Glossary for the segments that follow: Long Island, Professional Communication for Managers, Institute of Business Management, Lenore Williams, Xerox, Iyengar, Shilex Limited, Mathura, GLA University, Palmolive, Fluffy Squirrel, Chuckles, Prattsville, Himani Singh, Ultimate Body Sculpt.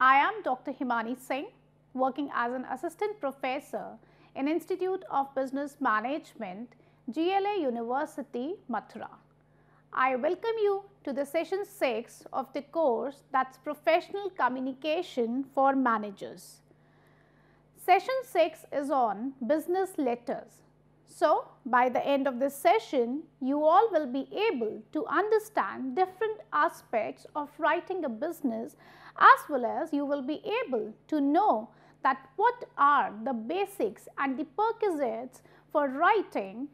I am Dr. Himani Singh, working as an assistant professor in Institute of Business Management, GLA University, Mathura. I welcome you to the session 6 of the course, that's Professional Communication for Managers. Session 6 is on business letters. So, by the end of this session, you all will be able to understand different aspects of writing a business, as well as you will be able to know that what are the basics and the prerequisites for writing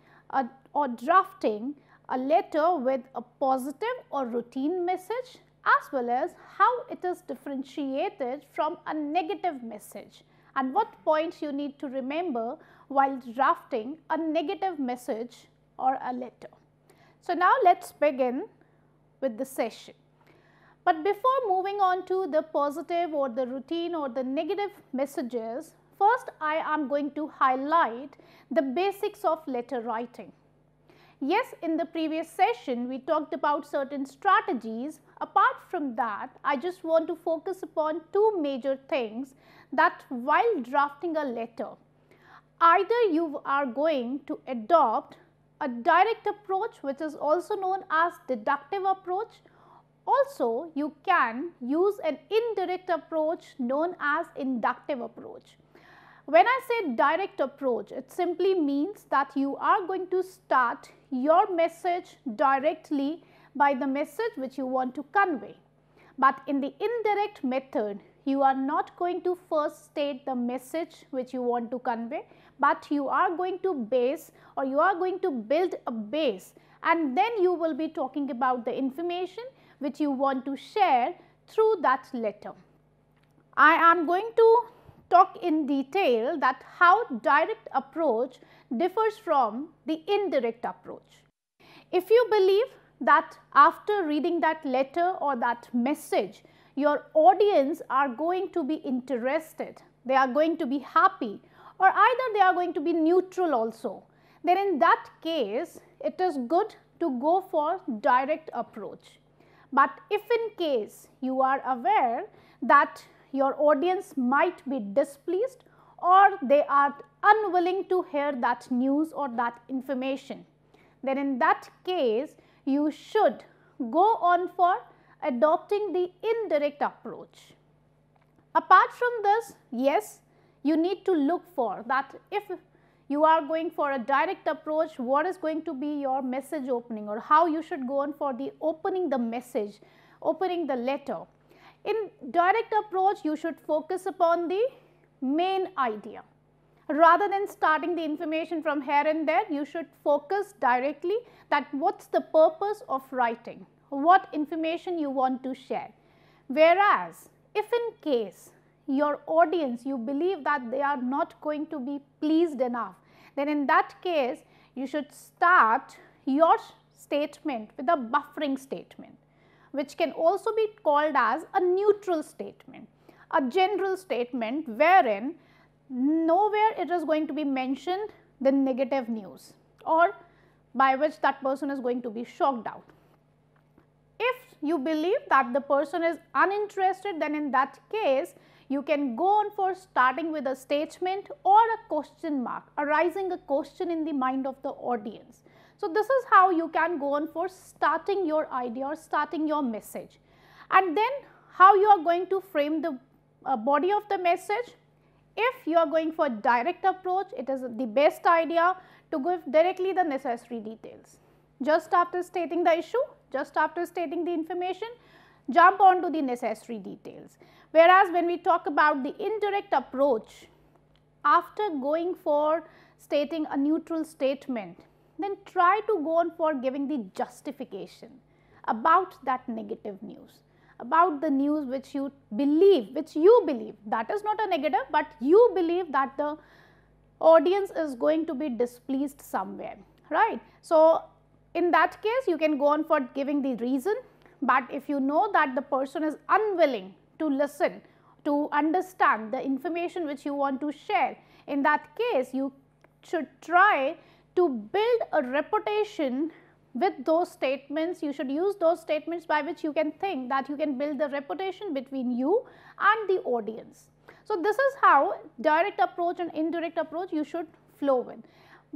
or drafting a letter with a positive or routine message, as well as how it is differentiated from a negative message and what points you need to remember while drafting a negative message or a letter. So, now let us begin with the session. But before moving on to the positive or the routine or the negative messages, first I am going to highlight the basics of letter writing. Yes, in the previous session we talked about certain strategies. Apart from that, I just want to focus upon two major things, that while drafting a letter, either you are going to adopt a direct approach, which is also known as deductive approach. Also, you can use an indirect approach known as inductive approach. When I say direct approach, it simply means that you are going to start your message directly by the message which you want to convey. But in the indirect method, you are not going to first state the message which you want to convey, but you are going to base, or you are going to build a base, and then you will be talking about the information which you want to share through that letter. I am going to talk in detail that how direct approach differs from the indirect approach. If you believe that after reading that letter or that message, your audience are going to be interested, they are going to be happy, or either they are going to be neutral also, then in that case it is good to go for direct approach. But if in case you are aware that your audience might be displeased or they are unwilling to hear that news or that information, then in that case you should go on for adopting the indirect approach. Apart from this, yes, you need to look for that if you are going for a direct approach, what is going to be your message opening, or how you should go on for the opening the message, opening the letter. In direct approach, you should focus upon the main idea. Rather than starting the information from here and there, you should focus directly that what is the purpose of writing, what information you want to share. Whereas, if in case your audience, you believe that they are not going to be pleased enough, then in that case you should start your statement with a buffering statement, which can also be called as a neutral statement, a general statement wherein nowhere it is going to be mentioned the negative news or by which that person is going to be shocked out. If you believe that the person is uninterested, then in that case you can go on for starting with a statement or a question mark, arising a question in the mind of the audience. So, this is how you can go on for starting your idea or starting your message. And then how you are going to frame the body of the message. If you are going for direct approach, it is the best idea to give directly the necessary details. Just after stating the issue, just after stating the information, jump on to the necessary details. Whereas, when we talk about the indirect approach, after going for stating a neutral statement, then try to go on for giving the justification about that negative news, about the news which you believe, that is not a negative, but you believe that the audience is going to be displeased somewhere, right. So, in that case you can go on for giving the reason, but if you know that the person is unwilling to listen, to understand the information which you want to share, in that case you should try to build a reputation with those statements. You should use those statements by which you can think that you can build the reputation between you and the audience. So, this is how direct approach and indirect approach you should flow with.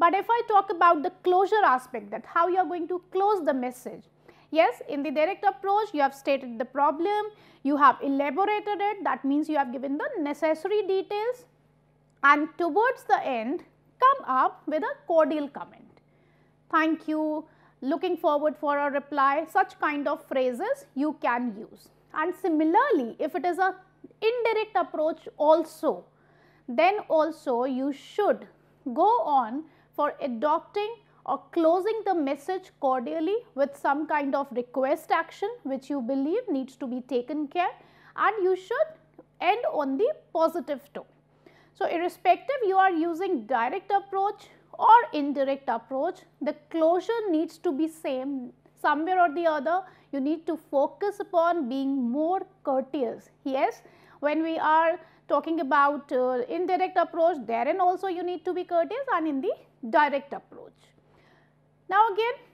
But if I talk about the closure aspect, that how you are going to close the message. Yes, in the direct approach you have stated the problem, you have elaborated it, that means you have given the necessary details, and towards the end come up with a cordial comment. Thank you, looking forward for a reply, such kind of phrases you can use. And similarly, if it is a indirect approach also, then also you should go on for adopting or closing the message cordially with some kind of request action which you believe needs to be taken care, and you should end on the positive tone. So, irrespective you are using direct approach or indirect approach, the closure needs to be same. Somewhere or the other you need to focus upon being more courteous. Yes, when we are talking about indirect approach, therein also you need to be courteous, and in the direct approach. Now again,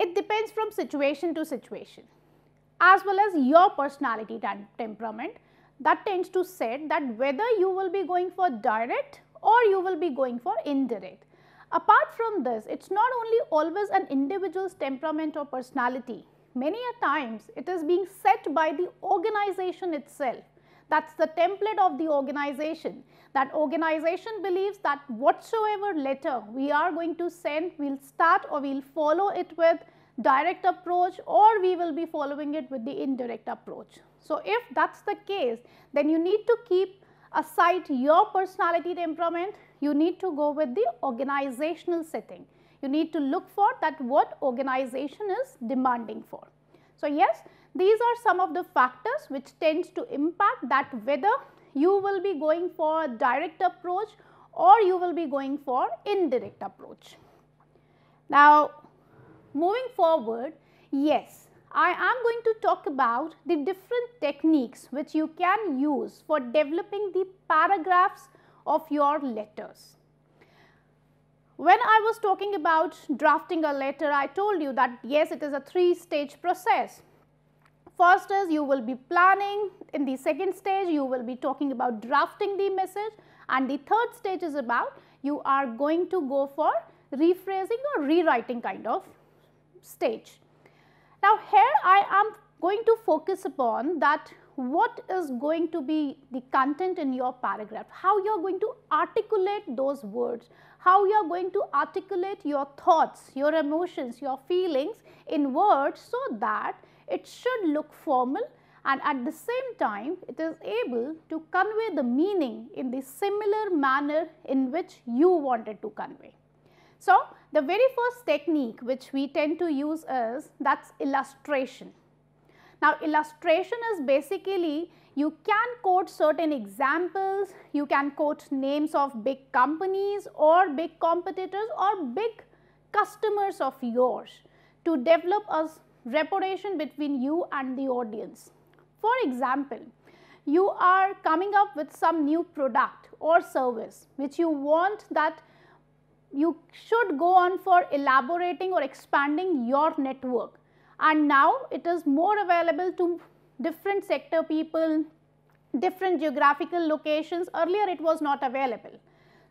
it depends from situation to situation as well as your personality temperament, that tends to set that whether you will be going for direct or you will be going for indirect. Apart from this, it is not only always an individual's temperament or personality, many a times it is being set by the organization itself. That is the template of the organization, that organization believes that whatsoever letter we are going to send, we will start or we will follow it with direct approach or we will be following it with the indirect approach. So, if that is the case, then you need to keep aside your personality temperament, you need to go with the organizational setting. You need to look for that what organization is demanding for. So, yes, these are some of the factors which tends to impact that whether you will be going for a direct approach or you will be going for indirect approach. Now, moving forward, yes, I am going to talk about the different techniques which you can use for developing the paragraphs of your letters. When I was talking about drafting a letter, I told you that yes, it is a three-stage process. First is you will be planning, in the second stage you will be talking about drafting the message, and the third stage is about you are going to go for rephrasing or rewriting kind of stage. Now, here I am going to focus upon that what is going to be the content in your paragraph, how you are going to articulate those words, how you are going to articulate your thoughts, your emotions, your feelings in words so that it should look formal and at the same time it is able to convey the meaning in the similar manner in which you wanted to convey. So, the very first technique which we tend to use is that's illustration. Now, illustration is basically you can quote certain examples, you can quote names of big companies or big competitors or big customers of yours to develop a reputation between you and the audience. For example, you are coming up with some new product or service which you want that you should go on for elaborating or expanding your network, and now it is more available to different sector people, different geographical locations. Earlier it was not available.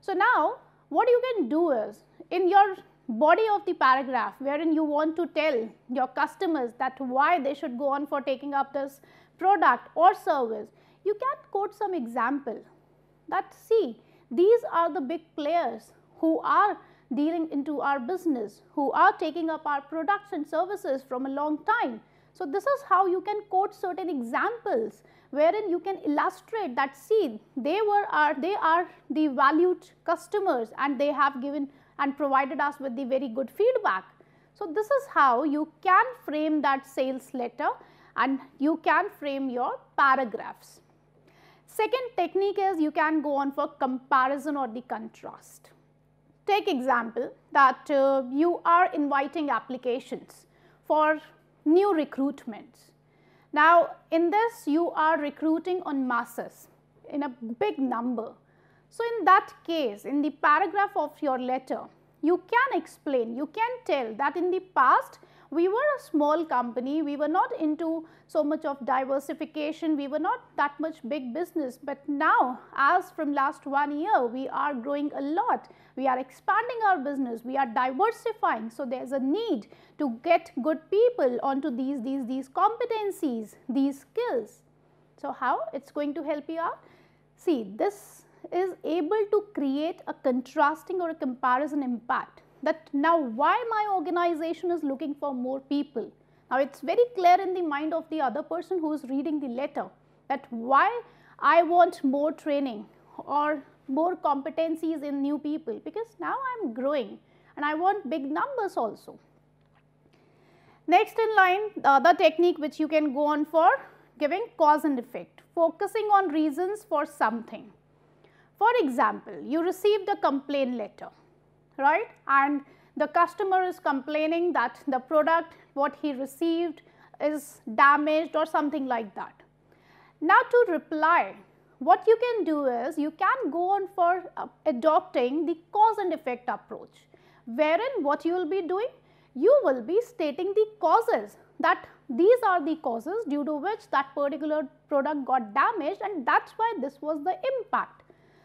So, now what you can do is in your body of the paragraph wherein you want to tell your customers that why they should go on for taking up this product or service, you can quote some example that see, these are the big players who are dealing into our business, who are taking up our products and services from a long time. So, this is how you can quote certain examples wherein you can illustrate that see, they are the valued customers and they have given and provided us with the very good feedback. So, this is how you can frame that sales letter, and you can frame your paragraphs. Second technique is you can go on for comparison or the contrast. Take example that you are inviting applications for new recruitments. Now in this you are recruiting on masses in a big number. So in that case, in the paragraph of your letter, you can explain, you can tell that in the past we were a small company, we were not into so much of diversification, we were not that much big business, but now as from last 1 year we are growing a lot, we are expanding our business, we are diversifying. So there is a need to get good people onto these competencies, these skills. So how it's going to help you out? See, this is able to create a contrasting or a comparison impact, that now why my organization is looking for more people. Now it's very clear in the mind of the other person who is reading the letter that why I want more training or more competencies in new people, because now I am growing and I want big numbers also. Next in line, the other technique which you can go on for, giving cause and effect, focusing on reasons for something. For example, you received a complaint letter, right, and the customer is complaining that the product what he received is damaged or something like that. Now to reply, what you can do is you can go on for adopting the cause and effect approach, wherein what you will be doing, you will be stating the causes, that these are the causes due to which that particular product got damaged and that's why this was the impact.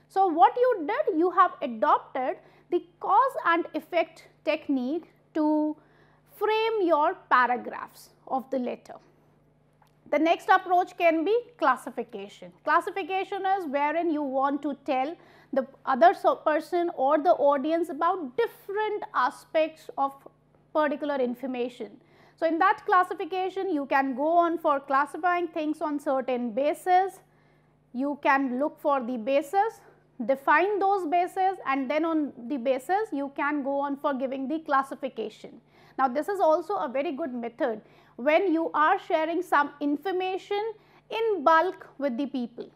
So what you did, you have adopted the cause and effect technique to frame your paragraphs of the letter. The next approach can be classification. Classification is wherein you want to tell the other person or the audience about different aspects of particular information. So in that classification, you can go on for classifying things on certain bases. You can look for the bases, define those bases, and then on the basis you can go on for giving the classification. Now this is also a very good method when you are sharing some information in bulk with the people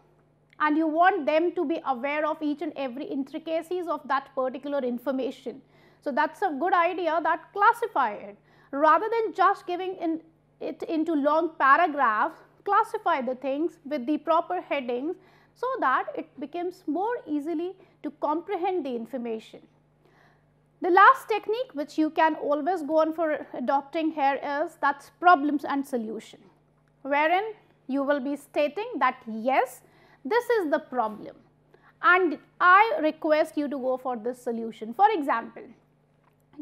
and you want them to be aware of each and every intricacies of that particular information. So that's a good idea, that classify it rather than just giving it into long paragraphs. Classify the things with the proper headings so that it becomes more easily to comprehend the information. The last technique which you can always go on for adopting here is that's problems and solution, wherein you will be stating that yes, this is the problem and I request you to go for this solution. For example,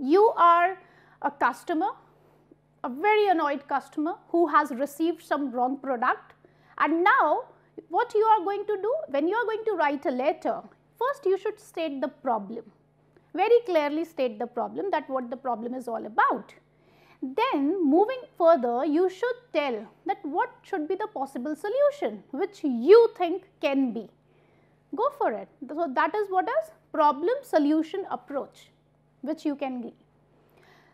you are a customer, a very annoyed customer who has received some wrong product, and now what you are going to do when you are going to write a letter, first you should state the problem, very clearly state the problem, that what the problem is all about. Then moving further, you should tell that what should be the possible solution which you think can be. Go for it. So that is what is problem solution approach which you can give.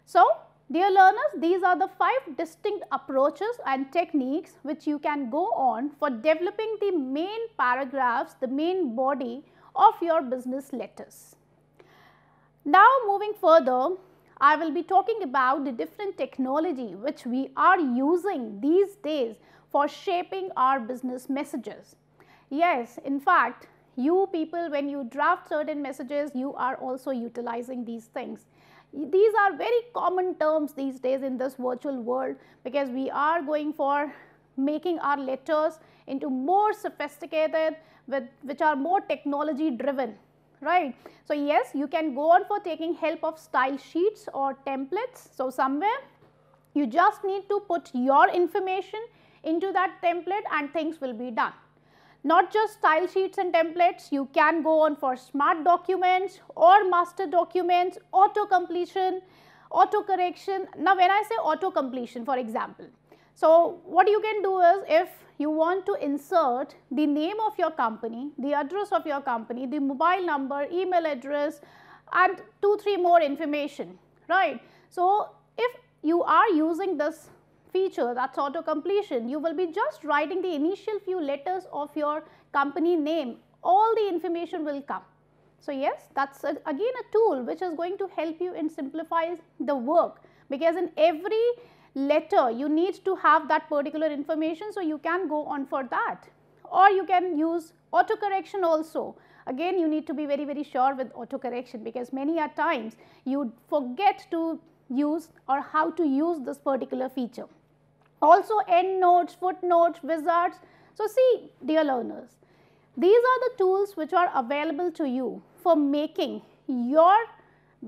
So dear learners, these are the 5 distinct approaches and techniques which you can go on for developing the main paragraphs, the main body of your business letters. Now moving further, I will be talking about the different technology which we are using these days for shaping our business messages. Yes, in fact, you people, when you draft certain messages, you are also utilizing these things. These are very common terms these days in this virtual world, because we are going for making our letters into more sophisticated which are more technology driven, right. So yes, you can go on for taking help of style sheets or templates. So somewhere you just need to put your information into that template and things will be done. Not just style sheets and templates, you can go on for smart documents or master documents, auto completion, auto correction. Now when I say auto completion, for example, so what you can do is, if you want to insert the name of your company, the address of your company, the mobile number, email address and 2-3 more information, right. So if you are using this feature, that's auto completion, you will be just writing the initial few letters of your company name. All the information will come. So yes, that's again a tool which is going to help you in simplify the work, because in every letter you need to have that particular information, so you can go on for that. Or you can use auto correction also. Again, you need to be very, very sure with auto correction, because many a times you forget to use or how to use this particular feature. Also endnotes, footnotes, wizards. So see, dear learners, these are the tools which are available to you for making your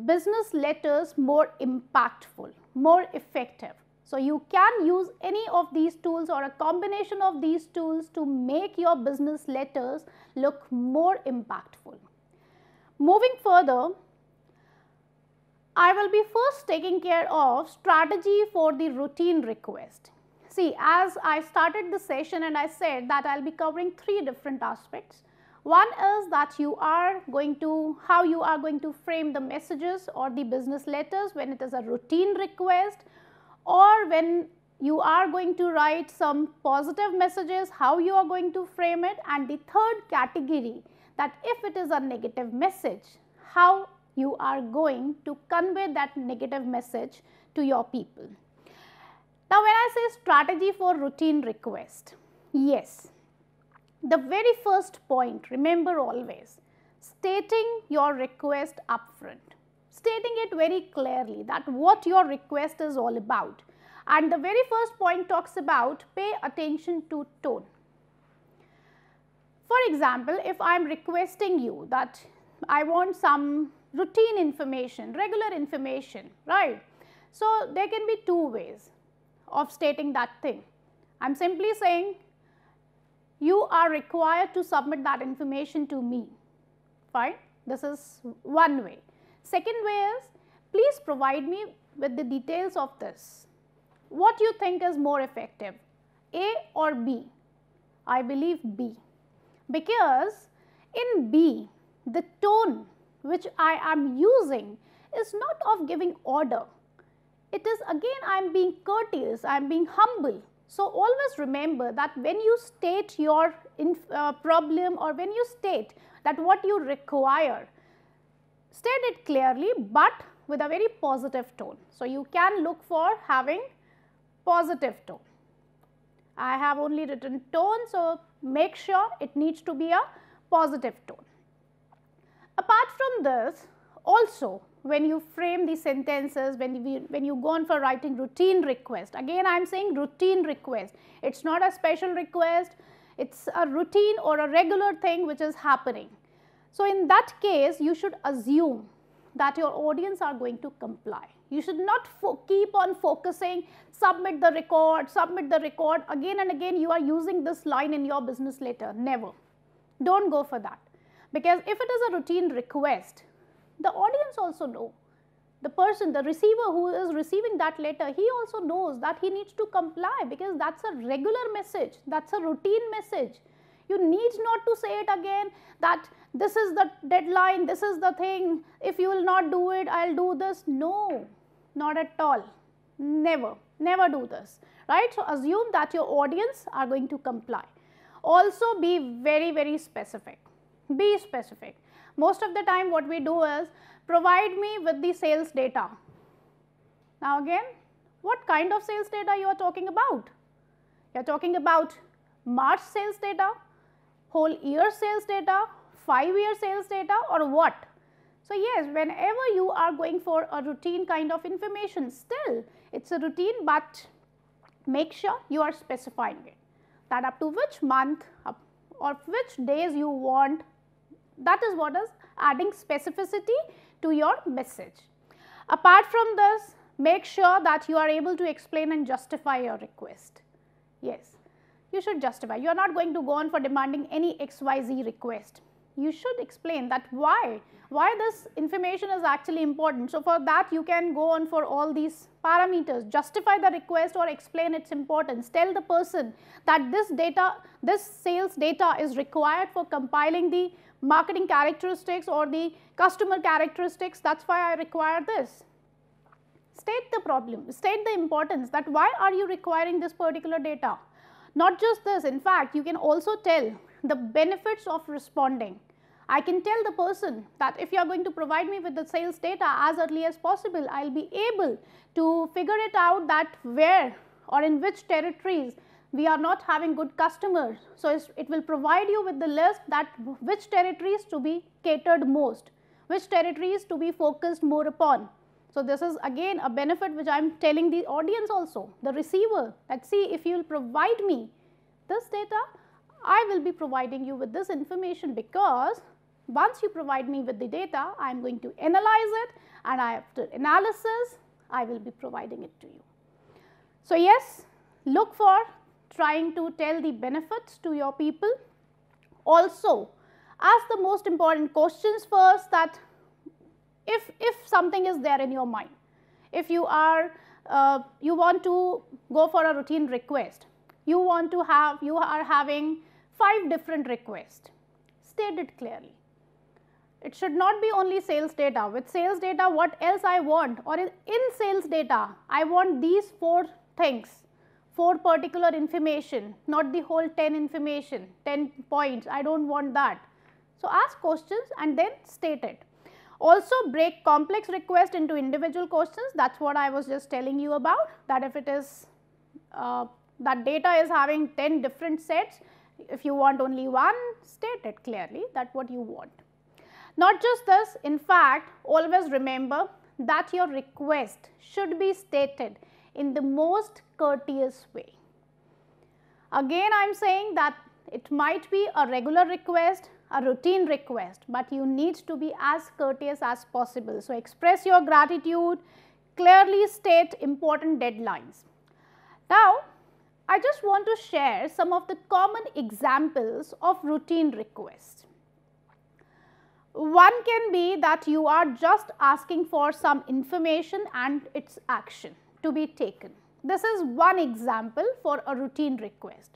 business letters more impactful, more effective. So you can use any of these tools or a combination of these tools to make your business letters look more impactful. Moving further, I will be first taking care of strategy for the routine request. See, as I started the session and I said that I will be covering three different aspects. One is that how you are going to frame the messages or the business letters when it is a routine request, or when you are going to write some positive messages, how you are going to frame it. And the third category, that if it is a negative message, how you are going to convey that negative message to your people. Now, when I say strategy for routine request, yes, the very first point, remember always, stating your request upfront. Stating it very clearly that what your request is all about. And the very first point talks about pay attention to tone. For example, if I am requesting you that I want some routine information, regular information, right? So there can be two ways of stating that thing. I am simply saying you are required to submit that information to me, fine? This is one way. Second way is, please provide me with the details of this. What you think is more effective, A or B? I believe B, because in B, the tone which I am using is not of giving order. It is again, I am being courteous, I am being humble. So always remember that when you state your problem, or when you state that what you require, state it clearly but with a very positive tone. So you can look for having positive tone. I have only written tone, so make sure it needs to be a positive tone. Apart from this, also when you frame the sentences, when you go on for writing routine request, again I am saying routine request, it is not a special request, it is a routine or a regular thing which is happening. So in that case, you should assume that your audience are going to comply. You should not keep on focusing, submit the record, again and again you are using this line in your business letter, never. Don't go for that, because if it is a routine request, the audience also knows, the person, the receiver who is receiving that letter, he also knows that he needs to comply, because that's a regular message, that's a routine message. You need not to say it again that this is the deadline, this is the thing, if you will not do it, I will do this. No, not at all, never, never do this, right? So assume that your audience are going to comply. Also be very, very specific, be specific. Most of the time what we do is, provide me with the sales data. Now again, what kind of sales data you are talking about? You are talking about March sales data, whole year sales data, 5-year sales data, or what? So yes, whenever you are going for a routine kind of information, still it is a routine, but make sure you are specifying it, that up to which month or which days you want. That is what is adding specificity to your message. Apart from this, make sure that you are able to explain and justify your request. Yes, you should justify. You are not going to go on for demanding any XYZ request. You should explain that why this information is actually important. So for that you can go on for all these parameters, justify the request or explain its importance. Tell the person that this data, this sales data is required for compiling the marketing characteristics or the customer characteristics, that's why I require this. State the problem, state the importance, that why are you requiring this particular data. Not just this, in fact, you can also tell the benefits of responding. I can tell the person that if you are going to provide me with the sales data as early as possible, I will be able to figure it out that where or in which territories we are not having good customers. So, it will provide you with the list that which territories to be catered most, which territories to be focused more upon. So, this is again a benefit which I am telling the audience also, the receiver, that see, if you will provide me this data, I will be providing you with this information, because once you provide me with the data, I am going to analyze it, and after analysis, I will be providing it to you. So, yes, look for trying to tell the benefits to your people. Also, ask the most important questions first, that if something is there in your mind, if you are you want to go for a routine request, you are having 5 different requests, state it clearly. It should not be only sales data. With sales data, what else I want, or in sales data, I want these 4 things, 4 particular information, not the whole 10 information, 10 points, I do not want that. So, ask questions and then state it. Also, break complex requests into individual questions. That is what I was just telling you about, that if it is that data is having 10 different sets, if you want only one, state it clearly that what you want. Not just this, in fact, always remember that your request should be stated in the most courteous way. Again, I am saying that it might be a regular request, a routine request, but you need to be as courteous as possible. So, express your gratitude, clearly state important deadlines. Now, I just want to share some of the common examples of routine requests. One can be that you are just asking for some information and its action to be taken. This is one example for a routine request,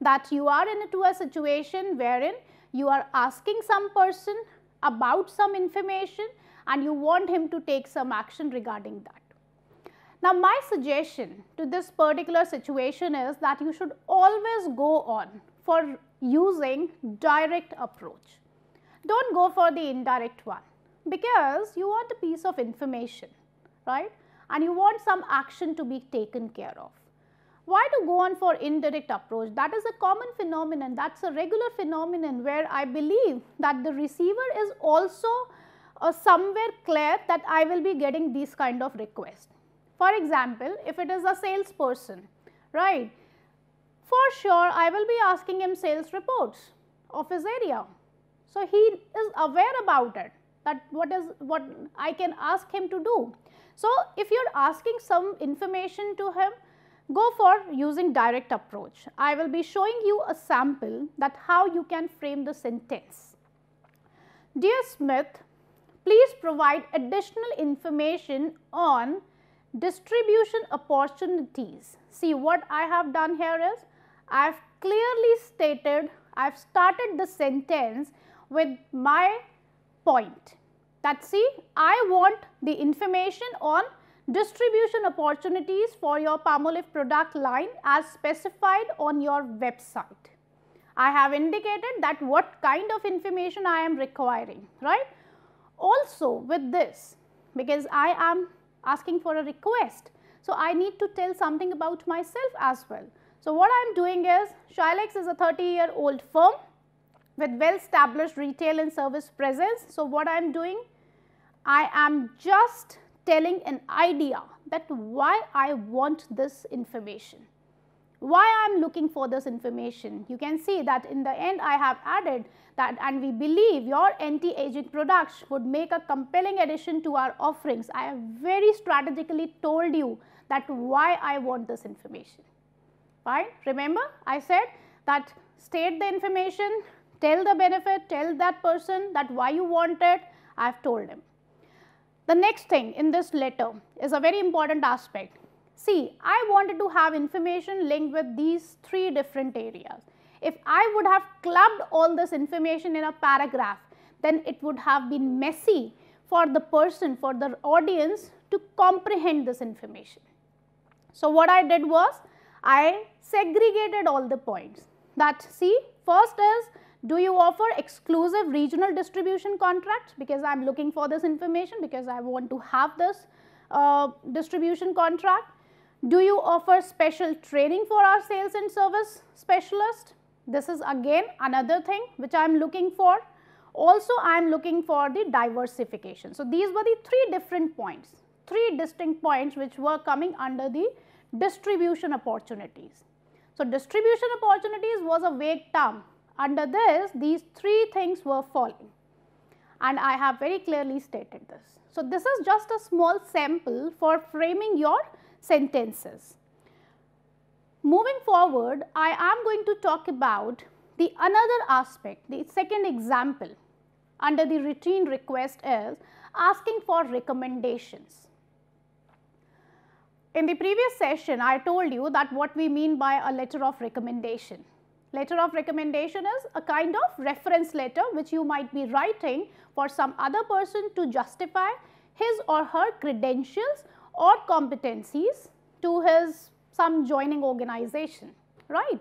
that you are into a situation wherein you are asking some person about some information and you want him to take some action regarding that. Now, my suggestion to this particular situation is that you should always go on for using direct approach. Do not go for the indirect one, because you want a piece of information, right? And you want some action to be taken care of. Why to go on for indirect approach? That is a common phenomenon, that is a regular phenomenon, where I believe that the receiver is also somewhere clear that I will be getting these kind of requests. For example, if it is a salesperson, right, for sure I will be asking him sales reports of his area. So, he is aware about it, that what I can ask him to do. So, if you are asking some information to him, go for using direct approach. I will be showing you a sample that how you can frame the sentence. Dear Smith, please provide additional information on distribution opportunities. See, what I have done here is, I have clearly stated, I have started the sentence with my point, that see, I want the information on distribution opportunities for your Palmolive product line as specified on your website. I have indicated that what kind of information I am requiring, right. Also with this, because I am asking for a request, so I need to tell something about myself as well. So, what I am doing is, Shilex is a 30-year-old firm with well established retail and service presence. So, what I am doing, I am just telling an idea that why I want this information, why I am looking for this information. You can see that in the end I have added that, and we believe your anti-aging products would make a compelling addition to our offerings. I have very strategically told you that why I want this information, right. Remember, I said that state the information, tell the benefit, tell that person that why you want it, I have told him. The next thing in this letter is a very important aspect. See, I wanted to have information linked with these 3 different areas. If I would have clubbed all this information in a paragraph, then it would have been messy for the person, for the audience to comprehend this information. So what I did was I segregated all the points that see, first is, do you offer exclusive regional distribution contracts? Because I am looking for this information, because I want to have this distribution contract. Do you offer special training for our sales and service specialist? This is again another thing which I am looking for. Also, I am looking for the diversification. So, these were the three different points, three distinct points which were coming under the distribution opportunities. So, distribution opportunities was a vague term. Under this, these three things were falling, and I have very clearly stated this. So, this is just a small sample for framing your sentences. Moving forward, I am going to talk about the another aspect. The second example under the routine request is asking for recommendations. In the previous session, I told you that what we mean by a letter of recommendation. Letter of recommendation is a kind of reference letter which you might be writing for some other person to justify his or her credentials or competencies to his some joining organization, right?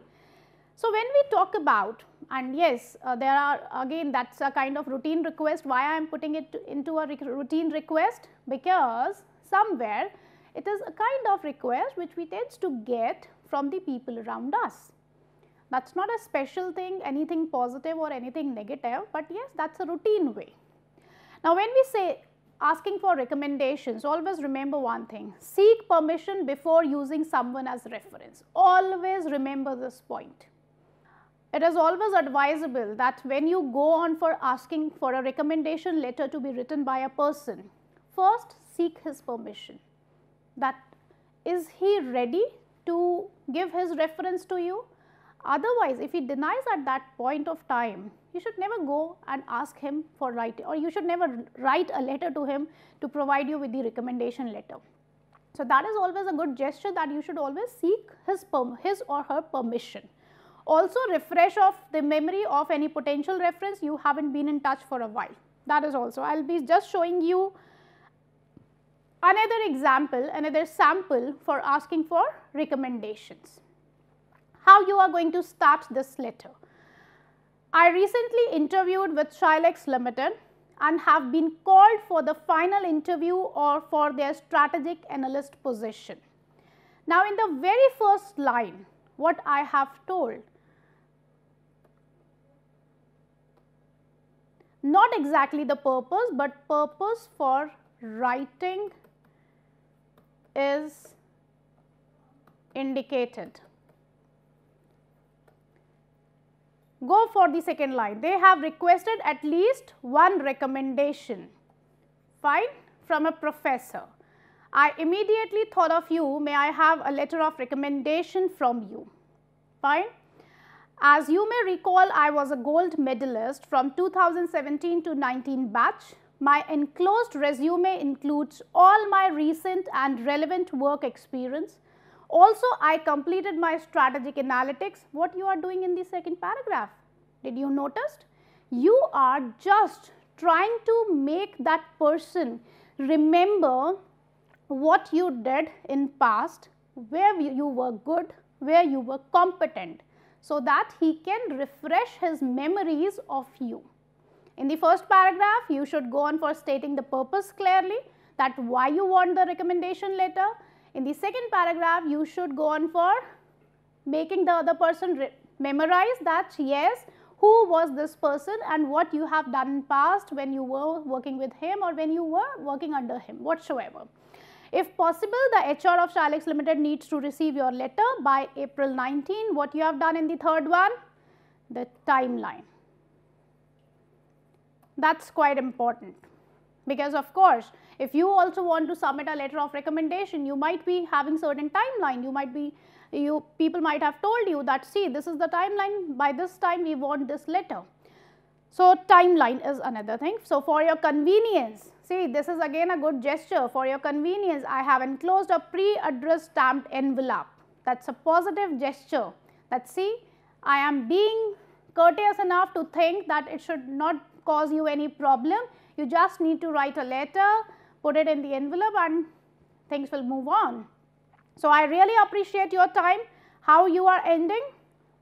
So, when we talk about, and yes, there are again, that is a kind of routine request. Why I am putting it into a routine request? Because somewhere it is a kind of request which we tend to get from the people around us. That is not a special thing, anything positive or anything negative, but yes, that is a routine way. Now, when we say asking for recommendations, always remember one thing, seek permission before using someone as reference. Always remember this point. It is always advisable that when you go on for asking for a recommendation letter to be written by a person, first seek his permission. That is he ready to give his reference to you? Otherwise, if he denies at that point of time, you should never go and ask him for writing, or you should never write a letter to him to provide you with the recommendation letter. So, that is always a good gesture, that you should always seek his or her permission. Also, refresh of the memory of any potential reference you have not been in touch for a while. That is also, I will be just showing you another example, another sample for asking for recommendations. How you are going to start this letter. I recently interviewed with Shilex Limited and have been called for the final interview or for their strategic analyst position. Now, in the very first line, what I have told, not exactly the purpose, but purpose for writing is indicated. Go for the second line. They have requested at least one recommendation, fine, from a professor. I immediately thought of you. May I have a letter of recommendation from you, fine. As you may recall, I was a gold medalist from 2017 to 19 batch. My enclosed resume includes all my recent and relevant work experience. Also, I completed my strategic analytics. What you are doing in the second paragraph? Did you notice? You are just trying to make that person remember what you did in past, where you were good, where you were competent, so that he can refresh his memories of you. In the first paragraph, you should go on for stating the purpose clearly, that why you want the recommendation letter. In the second paragraph, you should go on for making the other person memorize that, yes, who was this person and what you have done in past when you were working with him or when you were working under him, whatsoever. If possible, the HR of Shilex Limited needs to receive your letter by April 19. What you have done in the third one? The timeline. That is quite important. Because of course, if you also want to submit a letter of recommendation, you might be having certain timeline. You might be, people might have told you that, see, this is the timeline, by this time we want this letter. So, timeline is another thing. So, for your convenience, see, this is again a good gesture. For your convenience, I have enclosed a pre-address stamped envelope. That is a positive gesture, that see, I am being courteous enough to think that it should not cause you any problem. You just need to write a letter, put it in the envelope and things will move on. So I really appreciate your time, how you are ending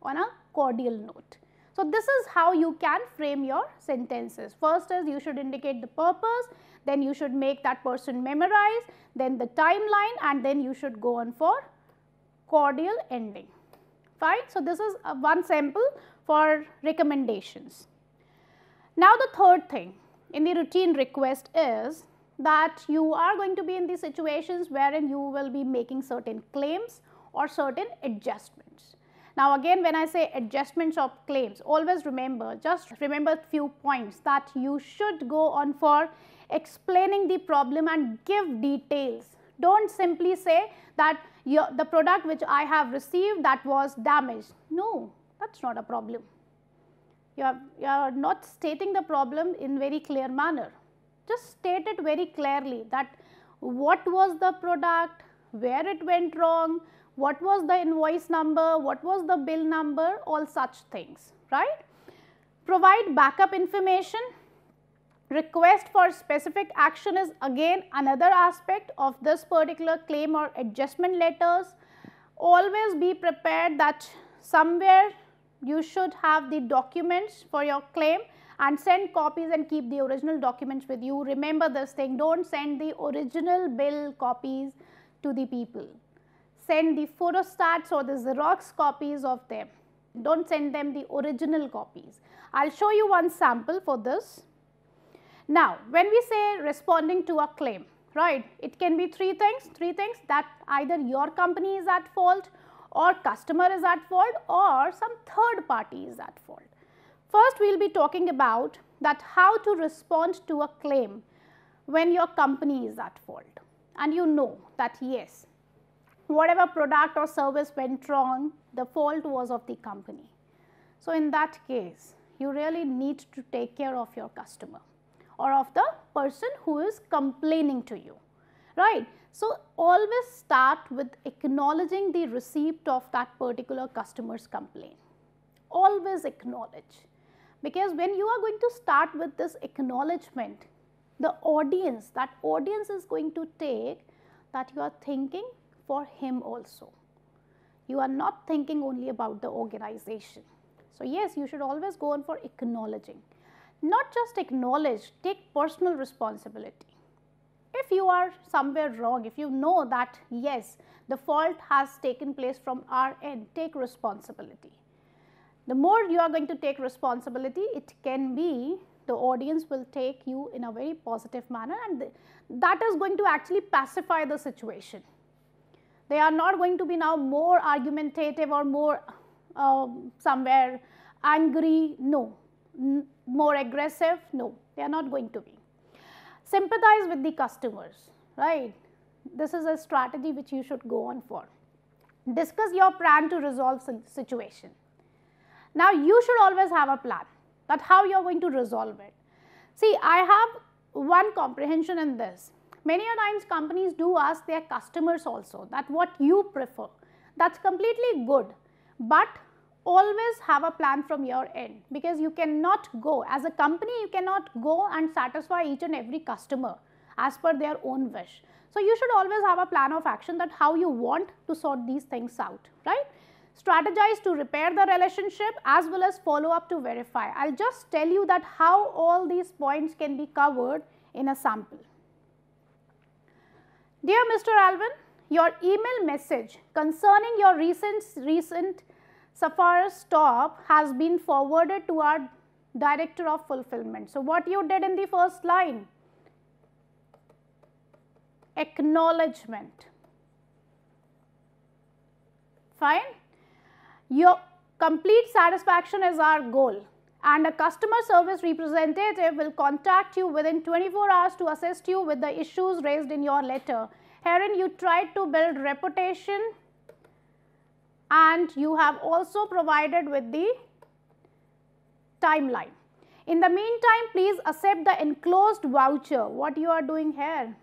on a cordial note. So this is how you can frame your sentences. First is you should indicate the purpose, then you should make that person memorize, then the timeline, and then you should go on for cordial ending. Fine. So this is one sample for recommendations. Now the third thing in the routine request is that you are going to be in these situations wherein you will be making certain claims or certain adjustments. Now again, when I say adjustments or claims, always remember, just remember few points that you should go on for explaining the problem and give details. Don't simply say that the product which I have received that was damaged. No, that's not a problem. You are not stating the problem in very clear manner. Just state it very clearly that what was the product, where it went wrong, what was the invoice number, what was the bill number, all such things, right. Provide backup information. Request for specific action is again another aspect of this particular claim or adjustment letters. Always be prepared that somewhere you should have the documents for your claim and send copies and keep the original documents with you. Remember this thing, don't send the original bill copies to the people. Send the photostats or the Xerox copies of them. Don't send them the original copies. I'll show you one sample for this. Now, when we say responding to a claim, right, it can be three things that either your company is at fault or customer is at fault or some third party is at fault. First, we will be talking about that how to respond to a claim when your company is at fault and you know that yes, whatever product or service went wrong, the fault was of the company. So, in that case, you really need to take care of your customer or of the person who is complaining to you, right. So, always start with acknowledging the receipt of that particular customer's complaint. Always acknowledge, because when you are going to start with this acknowledgement, the audience, that audience is going to take that you are thinking for him also. You are not thinking only about the organization. So, yes, you should always go on for acknowledging. Not just acknowledge, take personal responsibility. If you are somewhere wrong, if you know that yes, the fault has taken place from our end, take responsibility. The more you are going to take responsibility, it can be the audience will take you in a very positive manner and that is going to actually pacify the situation. They are not going to be now more argumentative or more somewhere angry, no. More aggressive? No, they are not going to be. Sympathize with the customers, right? This is a strategy which you should go on for. Discuss your plan to resolve the situation. Now, you should always have a plan that how you are going to resolve it. See, I have one comprehension in this. Many a times companies do ask their customers also that what you prefer. That's completely good, but always have a plan from your end, because you cannot go as a company, you cannot go and satisfy each and every customer as per their own wish. So, you should always have a plan of action that how you want to sort these things out, right. Strategize to repair the relationship as well as follow up to verify. I will just tell you that how all these points can be covered in a sample. Dear Mr. Alvin, your email message concerning your recent Sapphire stop has been forwarded to our director of fulfillment. So, what you did in the first line? Acknowledgement. Fine. Your complete satisfaction is our goal and a customer service representative will contact you within 24 hours to assist you with the issues raised in your letter. Herein you tried to build reputation and you have also provided with the timeline. In the meantime, please accept the enclosed voucher. What you are doing here?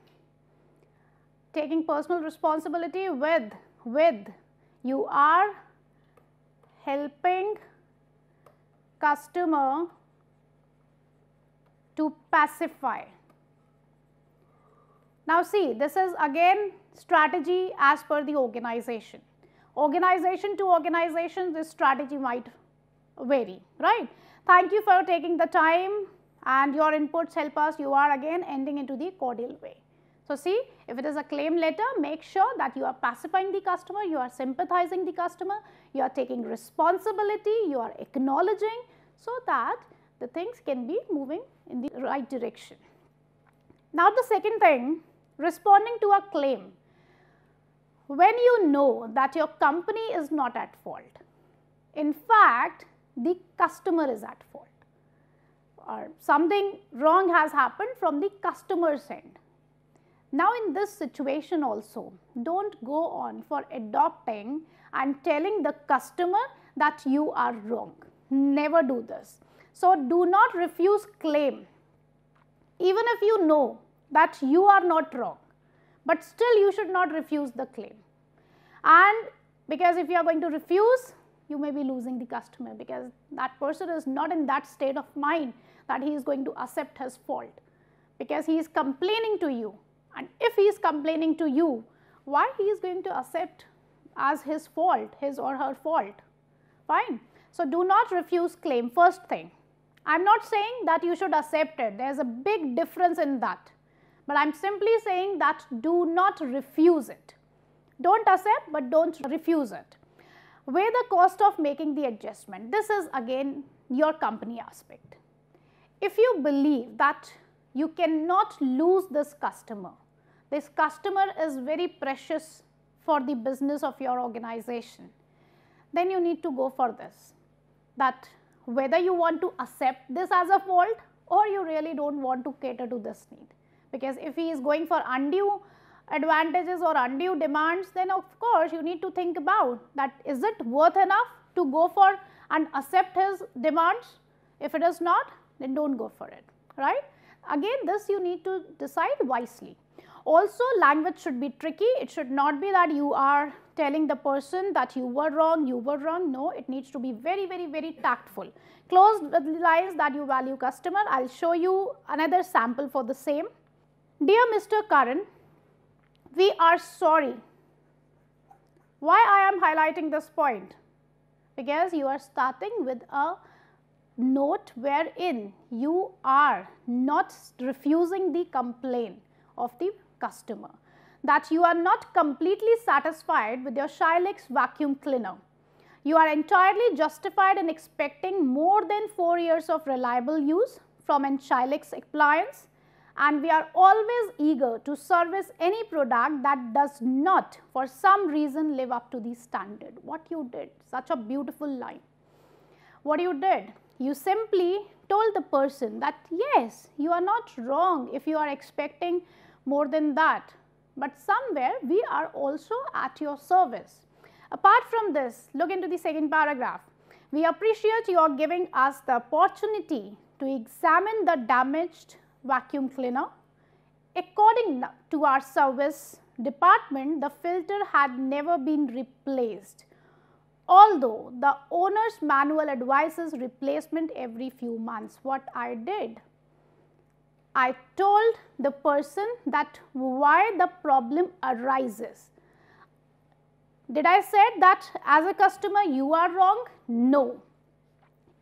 Taking personal responsibility with you are helping customer to pacify Now see, this is again strategy as per the organization. Organization to organization, this strategy might vary, right? Thank you for taking the time, and your inputs help us. You are again ending into the cordial way. So see, if it is a claim letter, make sure that you are pacifying the customer, you are sympathizing the customer, you are taking responsibility, you are acknowledging, so that the things can be moving in the right direction. Now the second thing, responding to a claim. When you know that your company is not at fault, in fact, the customer is at fault, or something wrong has happened from the customer's end. Now in this situation also, don't go on for adopting and telling the customer that you are wrong. Never do this. So do not refuse claim, even if you know that you are not wrong, but still you should not refuse the claim. And because if you are going to refuse, you may be losing the customer, because that person is not in that state of mind that he is going to accept his fault, because he is complaining to you, and if he is complaining to you, why he is going to accept as his fault, his or her fault, fine. So do not refuse claim, first thing. I am not saying that you should accept it, there is a big difference in that, but I am simply saying that do not refuse it. Don't accept, but don't refuse it. Weigh the cost of making the adjustment. This is again your company aspect. If you believe that you cannot lose this customer is very precious for the business of your organization, then you need to go for this, that whether you want to accept this as a fault or you really don't want to cater to this need. Because if he is going for undue advantages or undue demands, then of course you need to think about that, is it worth enough to go for and accept his demands? If it is not, then do not go for it, right. Again this you need to decide wisely. Also language should be tricky, it should not be that you are telling the person that you were wrong, no, it needs to be very, very, very tactful. Close with lines that you value customer. I will show you another sample for the same. Dear Mr. Karan, we are sorry. Why I am highlighting this point? Because you are starting with a note wherein you are not refusing the complaint of the customer, that you are not completely satisfied with your Shilex vacuum cleaner. You are entirely justified in expecting more than 4 years of reliable use from an Shilex appliance. And we are always eager to service any product that does not for some reason live up to the standard. What you did, such a beautiful line. What you did, you simply told the person that yes, you are not wrong if you are expecting more than that, but somewhere we are also at your service. Apart from this, look into the second paragraph. We appreciate your giving us the opportunity to examine the damaged vacuum cleaner. According to our service department, the filter had never been replaced, although the owner's manual advises replacement every few months. What I did, I told the person that why the problem arises. Did I say that as a customer you are wrong? No.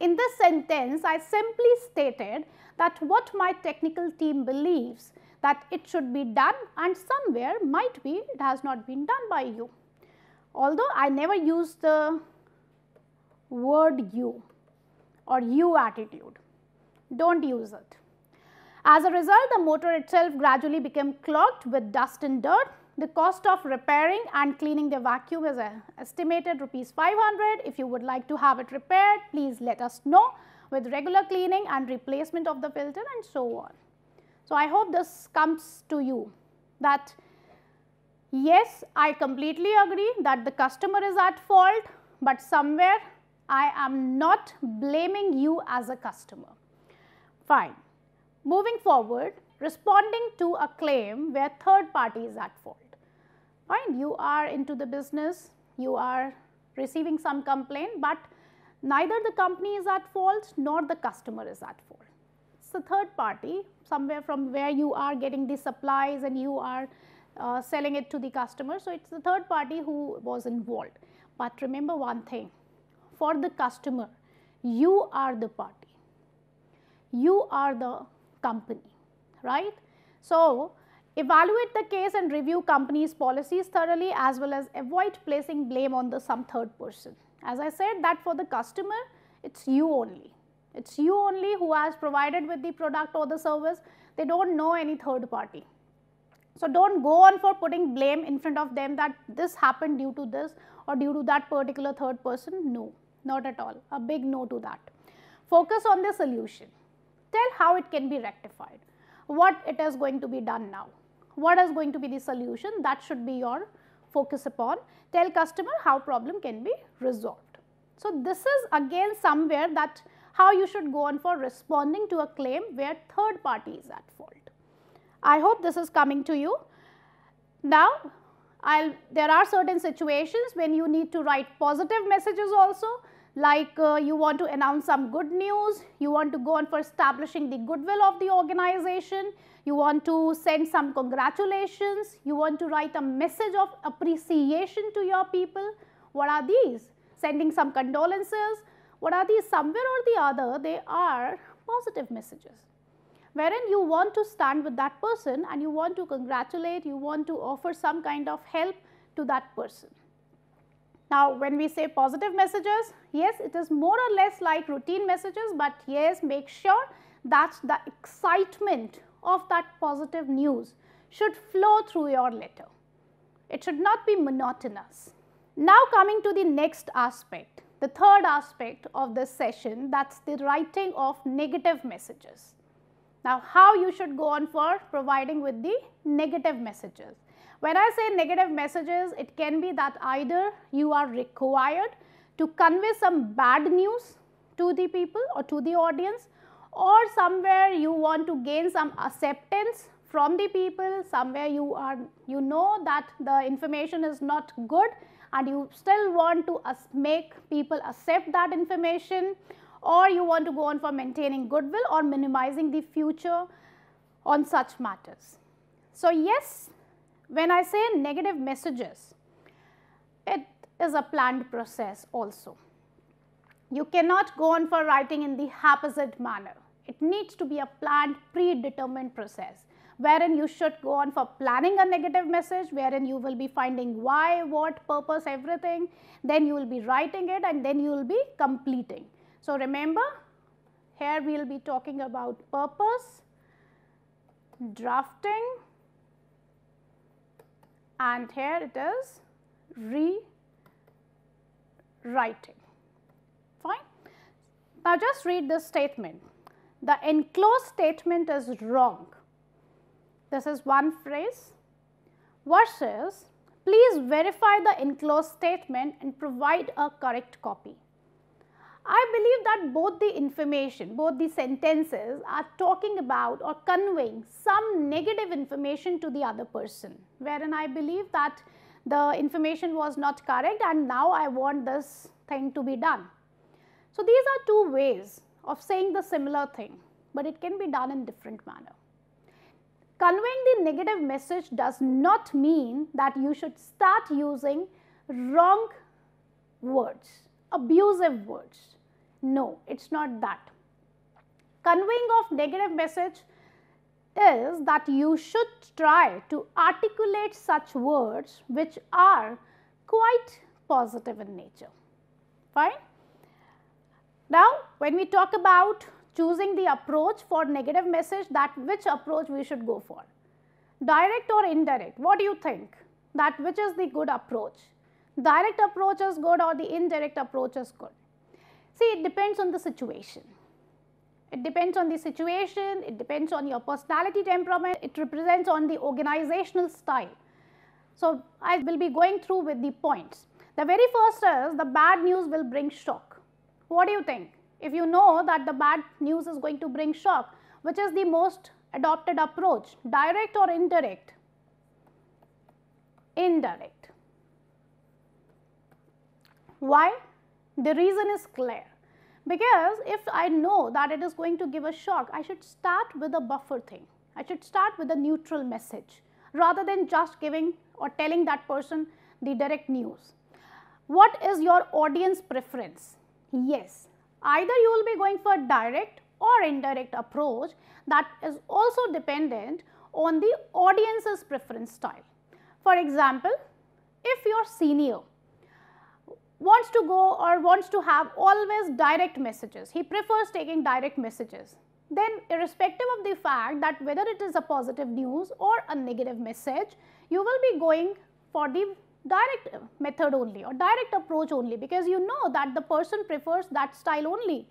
In this sentence, I simply stated that what my technical team believes that it should be done, and somewhere might be it has not been done by you. Although I never used the word you or you attitude, do not use it. As a result, the motor itself gradually became clogged with dust and dirt. The cost of repairing and cleaning the vacuum is estimated ₹500. If you would like to have it repaired, please let us know with regular cleaning and replacement of the filter and so on. So I hope this comes to you that yes, I completely agree that the customer is at fault, but somewhere I am not blaming you as a customer. Fine. Moving forward, responding to a claim where third party is at fault. Fine, you are into the business, you are receiving some complaint, but neither the company is at fault nor the customer is at fault. it's a third party somewhere from where you are getting the supplies and you are selling it to the customer. So, it's the third party who was involved. But remember one thing, for the customer, you are the party, you are the company, right? So, evaluate the case and review company's policies thoroughly, as well as avoid placing blame on the some third person. As I said that for the customer, it's you only. It's you only who has provided with the product or the service. They don't know any third party. So, don't go on for putting blame in front of them that this happened due to this or due to that particular third person. No, not at all. A big no to that. Focus on the solution. Tell how it can be rectified, what it is going to be done now, what is going to be the solution. That should be your focus upon. Tell customer how problem can be resolved. So, this is again somewhere that how you should go on for responding to a claim where third party is at fault. I hope this is coming to you. Now, there are certain situations when you need to write positive messages also, like you want to announce some good news, you want to go on for establishing the goodwill of the organization, you want to send some congratulations, you want to write a message of appreciation to your people. What are these? Sending some condolences. What are these? Somewhere or the other, they are positive messages, wherein you want to stand with that person and you want to congratulate, you want to offer some kind of help to that person. Now, when we say positive messages, yes, it is more or less like routine messages, but yes, make sure that the excitement of that positive news should flow through your letter. It should not be monotonous. Now, coming to the next aspect, the third aspect of this session, that's the writing of negative messages. Now, how you should go on for providing with the negative messages. When I say negative messages, it can be that either you are required to convey some bad news to the people or to the audience, or somewhere you want to gain some acceptance from the people, somewhere you know that the information is not good and you still want to make people accept that information, or you want to go on for maintaining goodwill or minimizing the future on such matters. So, yes, when I say negative messages, it is a planned process also. You cannot go on for writing in the haphazard manner. It needs to be a planned, predetermined process, wherein you should go on for planning a negative message, wherein you will be finding why, what, purpose, everything. Then you will be writing it and then you will be completing. So, remember, here we will be talking about purpose, drafting, and here it is rewriting. Fine. Now, just read this statement. The enclosed statement is wrong. This is one phrase, versus please verify the enclosed statement and provide a correct copy. I believe that both the information, both the sentences are talking about or conveying some negative information to the other person, wherein I believe that the information was not correct and now I want this thing to be done. So, these are two ways of saying the similar thing, but it can be done in different manner. Conveying the negative message does not mean that you should start using wrong words, abusive words. No, it's not that. Conveying of negative message is that you should try to articulate such words which are quite positive in nature. Fine. Now, when we talk about choosing the approach for negative message, that which approach we should go for, direct or indirect, what do you think? That which is the good approach? Direct approach is good or the indirect approach is good? See, it depends on the situation. It depends on the situation, it depends on your personality temperament, it represents on the organizational style. So, I will be going through with the points. The very first is the bad news will bring shock. What do you think? If you know that the bad news is going to bring shock, which is the most adopted approach, direct or indirect? Indirect. Why? The reason is clear, Because if I know that it is going to give a shock, I should start with a buffer thing. I should start with a neutral message rather than just giving or telling that person the direct news. What is your audience preference? Yes, either you will be going for direct or indirect approach. That is also dependent on the audience's preference style. For example, if your senior wants to go or wants to have always direct messages, he prefers taking direct messages, then irrespective of the fact that whether it is a positive news or a negative message, you will be going for the direct method only or direct approach only, because you know that the person prefers that style only.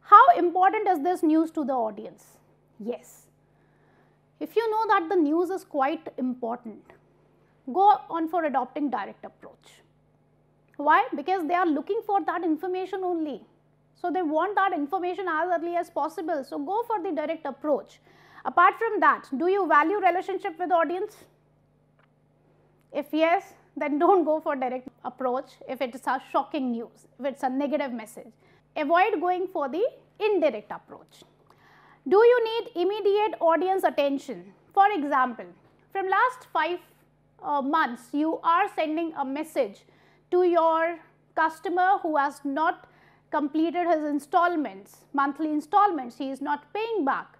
How important is this news to the audience? Yes. If you know that the news is quite important, go on for adopting direct approach. Why? Because they are looking for that information only. So, they want that information as early as possible. So, go for the direct approach. Apart from that, do you value relationship with audience? If yes, then do not go for direct approach if it is a shocking news, if it is a negative message. Avoid going for the indirect approach. Do you need immediate audience attention? For example, from last 5 months, you are sending a message to your customer who has not completed his installments, monthly installments, he is not paying back.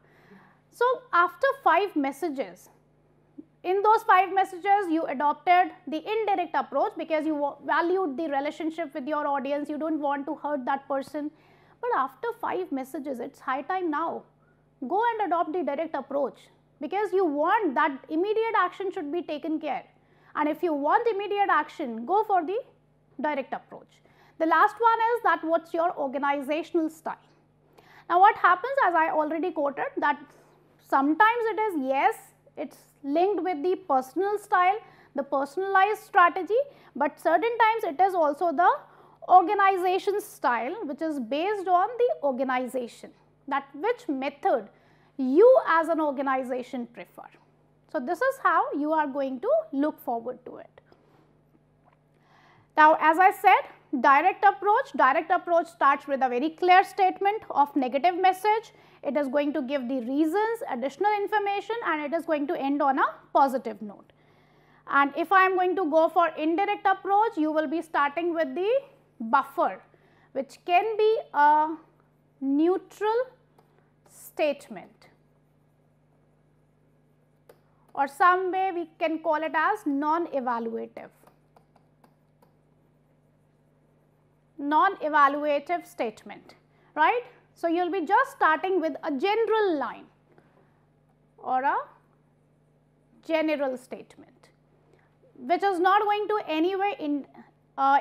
So, after 5 messages, in those 5 messages, you adopted the indirect approach because you valued the relationship with your audience, you do not want to hurt that person. But after 5 messages, it is high time now, go and adopt the direct approach, because you want that immediate action should be taken care. And if you want immediate action, go for the direct approach. The last one is that what's your organizational style. Now what happens, as I already quoted, that sometimes it is, yes, it's linked with the personal style, the personalized strategy, but certain times it is also the organization style, which is based on the organization, that which method you as an organization prefer. So, this is how you are going to look forward to it. Now, as I said, direct approach starts with a very clear statement of negative message. It is going to give the reasons, additional information, and it is going to end on a positive note. And if I am going to go for indirect approach, you will be starting with the buffer, which can be a neutral statement, or some way we can call it as non-evaluative. Non-evaluative statement, right? So, you will be just starting with a general line or a general statement, which is not going to anyway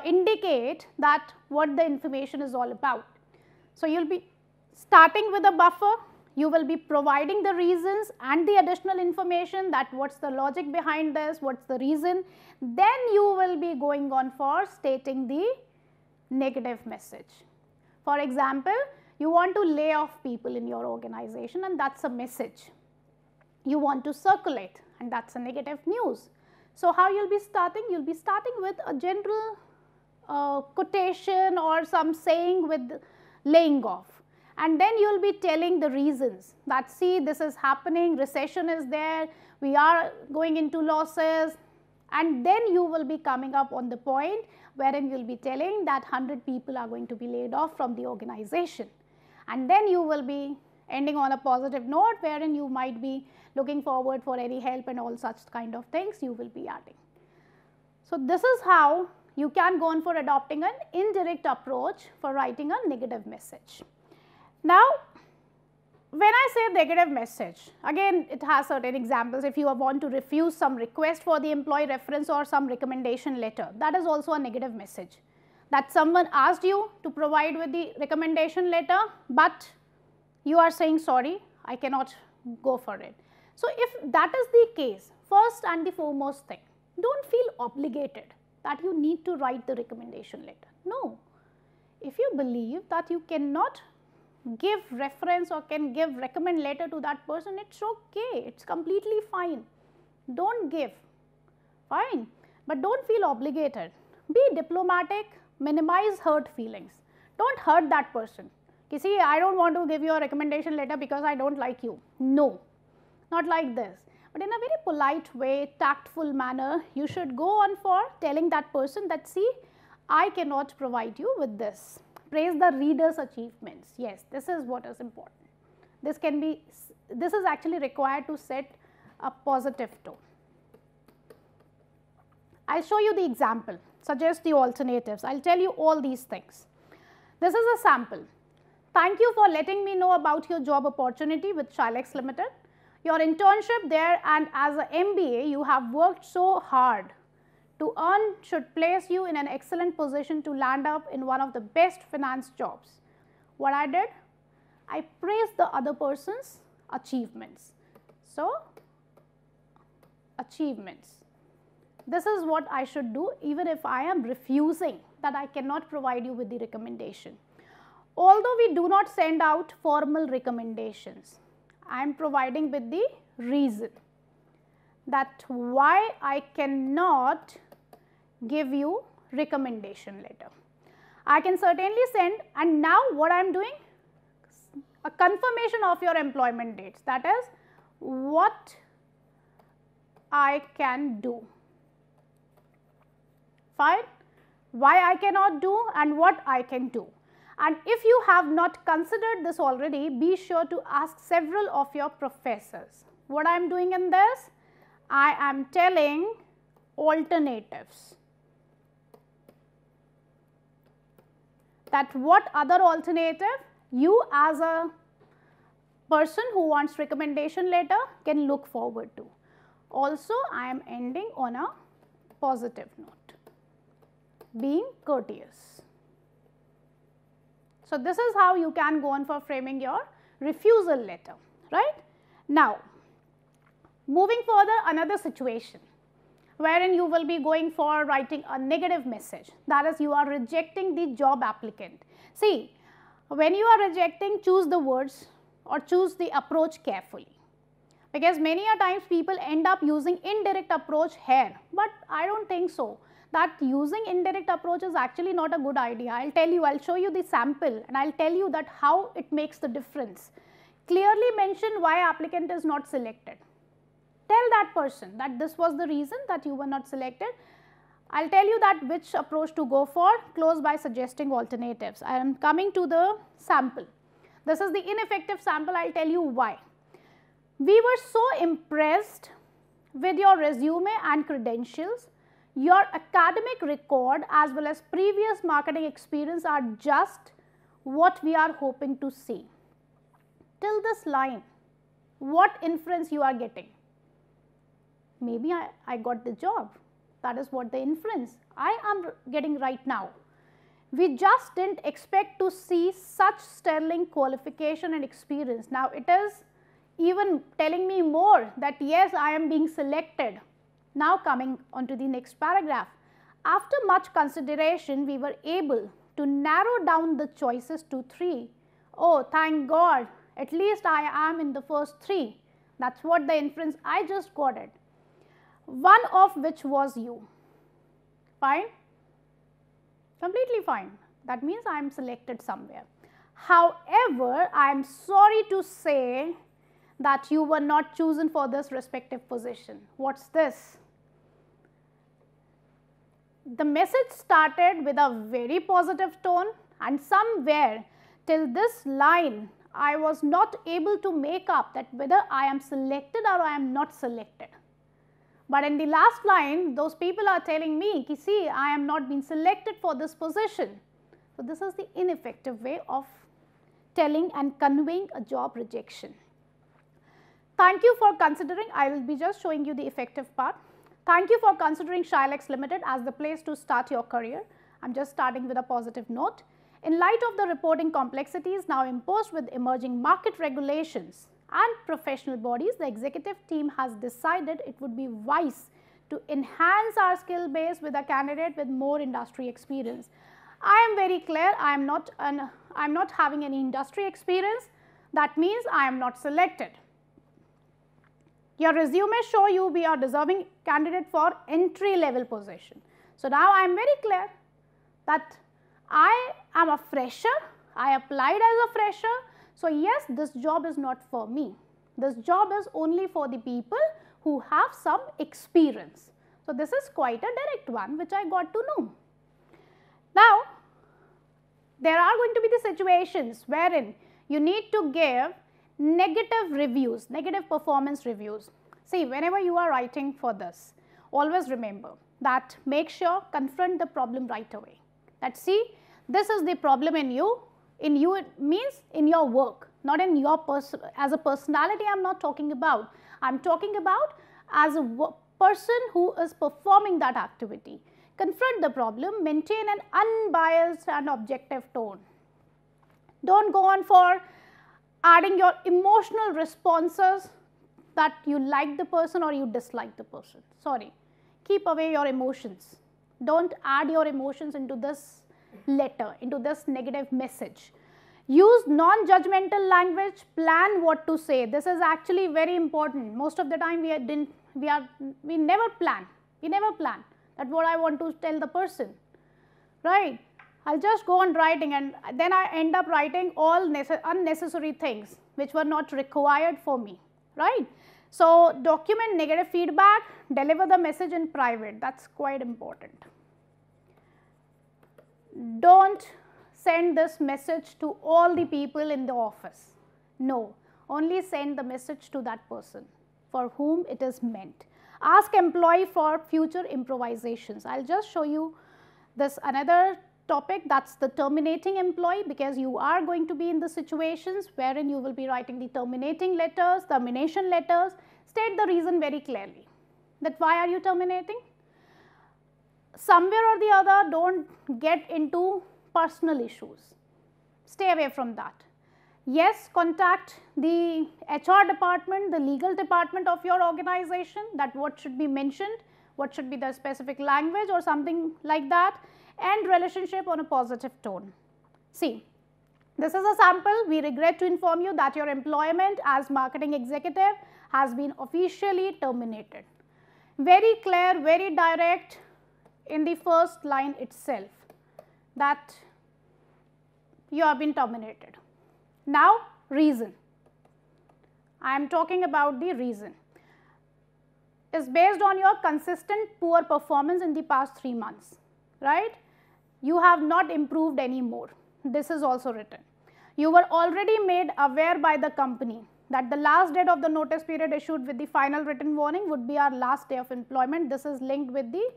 indicate that what the information is all about. So, you will be starting with a buffer. You will be providing the reasons and the additional information, that what is the logic behind this, what is the reason. Then you will be going on for stating the negative message. For example, you want to lay off people in your organization, and that is a message. You want to circulate, and that is a negative news. So, how you will be starting? You will be starting with a general quotation or some saying with laying off. And then you will be telling the reasons that, see, this is happening, recession is there, we are going into losses, and then you will be coming up on the point wherein you will be telling that 100 people are going to be laid off from the organization. And then you will be ending on a positive note wherein you might be looking forward for any help and all such kind of things you will be adding. So, this is how you can go on for adopting an indirect approach for writing a negative message. Now, when I say negative message, again it has certain examples. If you want to refuse some request for the employee reference or some recommendation letter, that is also a negative message, that someone asked you to provide with the recommendation letter, but you are saying, sorry, I cannot go for it. So, if that is the case, first and the foremost thing, do not feel obligated that you need to write the recommendation letter. No, if you believe that you cannot give reference or can give recommend letter to that person, it is okay, it is completely fine. Do not give, fine, but do not feel obligated. Be diplomatic, minimize hurt feelings. Don't hurt that person. You see, I don't want to give you a recommendation letter because I don't like you. No, not like this. But in a very polite way, tactful manner, you should go on for telling that person that, see, I cannot provide you with this. Praise the reader's achievements. Yes, this is what is important. This can be, this is actually required to set a positive tone. I will show you the example, suggest the alternatives. I will tell you all these things. This is a sample. Thank you for letting me know about your job opportunity with Shilex Limited. Your internship there and as an MBA, you have worked so hard to earn should place you in an excellent position to land up in one of the best finance jobs. What I did? I praised the other person's achievements. So, achievements. This is what I should do even if I am refusing that I cannot provide you with the recommendation. Although we do not send out formal recommendations, I am providing with the reason that why I cannot give you recommendation letter. I can certainly send, and now what I am doing? A confirmation of your employment dates, that is what I can do. Fine. Why I cannot do and what I can do. And if you have not considered this already, be sure to ask several of your professors. What I am doing in this? I am telling alternatives, that what other alternative you as a person who wants recommendation letter can look forward to. Also, I am ending on a positive note, being courteous. So, this is how you can go on for framing your refusal letter, right. Now, moving further, another situation wherein you will be going for writing a negative message, that is you are rejecting the job applicant. See, when you are rejecting, choose the words or choose the approach carefully, because many a times people end up using indirect approach here, but I don't think so. That using indirect approach is actually not a good idea. I will tell you, I will show you the sample and I will tell you that how it makes the difference. Clearly mention why applicant is not selected. Tell that person that this was the reason that you were not selected. I will tell you that which approach to go for, close by suggesting alternatives. I am coming to the sample. This is the ineffective sample, I will tell you why. We were so impressed with your resume and credentials. Your academic record as well as previous marketing experience are just what we are hoping to see. Till this line, what inference you are getting? Maybe I got the job. That is what the inference I am getting right now. We just didn't expect to see such sterling qualification and experience. Now, it is even telling me more that yes, I am being selected. Now, coming on to the next paragraph, after much consideration, we were able to narrow down the choices to 3. Oh, thank God, at least I am in the first 3. That is what the inference I just got it. One of which was you. Fine? Completely fine. That means I am selected somewhere. However, I am sorry to say that you were not chosen for this respective position. What's this? The message started with a very positive tone, and somewhere till this line I was not able to make up that whether I am selected or I am not selected. But in the last line those people are telling me, see, I am not being selected for this position. So, this is the ineffective way of telling and conveying a job rejection. Thank you for considering, I will be just showing you the effective part. Thank you for considering Shilex Limited as the place to start your career. I am just starting with a positive note. In light of the reporting complexities now imposed with emerging market regulations and professional bodies, the executive team has decided it would be wise to enhance our skill base with a candidate with more industry experience. I am very clear, I am not having any industry experience. That means I am not selected. Your resume shows you we are deserving candidate for entry level position. So, now I am very clear that I am a fresher, I applied as a fresher, so yes, this job is not for me. This job is only for the people who have some experience. So this is quite a direct one which I got to know. Now, there are going to be the situations wherein you need to give negative reviews, negative performance reviews. See, whenever you are writing for this, always remember that make sure confront the problem right away. That see, this is the problem in you it means in your work, not in your person, as a personality I am not talking about, I am talking about as a person who is performing that activity. Confront the problem, maintain an unbiased and objective tone. Don't go on for adding your emotional responses that you like the person or you dislike the person. Sorry, keep away your emotions. Don't add your emotions into this letter, into this negative message. Use non-judgmental language, plan what to say. This is actually very important. Most of the time we never plan that what I want to tell the person, right? I will just go on writing and then I end up writing all unnecessary things which were not required for me, right? So, document negative feedback, deliver the message in private, that is quite important. Don't send this message to all the people in the office, no, only send the message to that person for whom it is meant. Ask employee for future improvisations. I will just show you this another topic, that is the terminating employee, because you are going to be in the situations wherein you will be writing the terminating letters, termination letters. State the reason very clearly that why are you terminating. Somewhere or the other, do not get into personal issues, stay away from that. Yes, contact the HR department, the legal department of your organization, that what should be mentioned, what should be the specific language or something like that, and relationship on a positive tone. See, this is a sample. We regret to inform you that your employment as marketing executive has been officially terminated. Very clear, very direct in the first line itself that you have been terminated. Now, reason. I am talking about the reason. Is based on your consistent poor performance in the past 3 months, right? You have not improved anymore. This is also written. You were already made aware by the company that the last date of the notice period issued with the final written warning would be our last day of employment. This is linked with the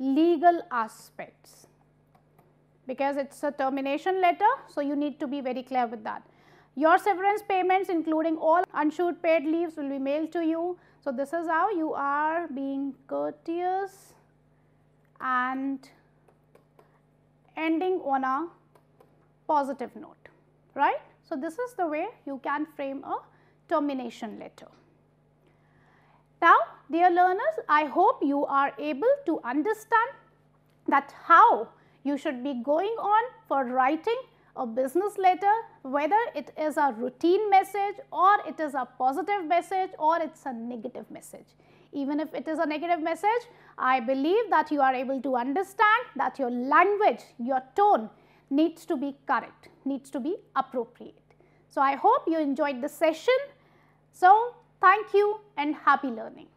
legal aspects because it is a termination letter. So, you need to be very clear with that. Your severance payments including all unsure paid leaves will be mailed to you. So, this is how you are being courteous and ending on a positive note, right? So, this is the way you can frame a termination letter. Now, dear learners, I hope you are able to understand that how you should be going on for writing a business letter, whether it is a routine message or it is a positive message or it is a negative message. Even if it is a negative message, I believe that you are able to understand that your language, your tone needs to be correct, needs to be appropriate. So, I hope you enjoyed this session. So, thank you and happy learning.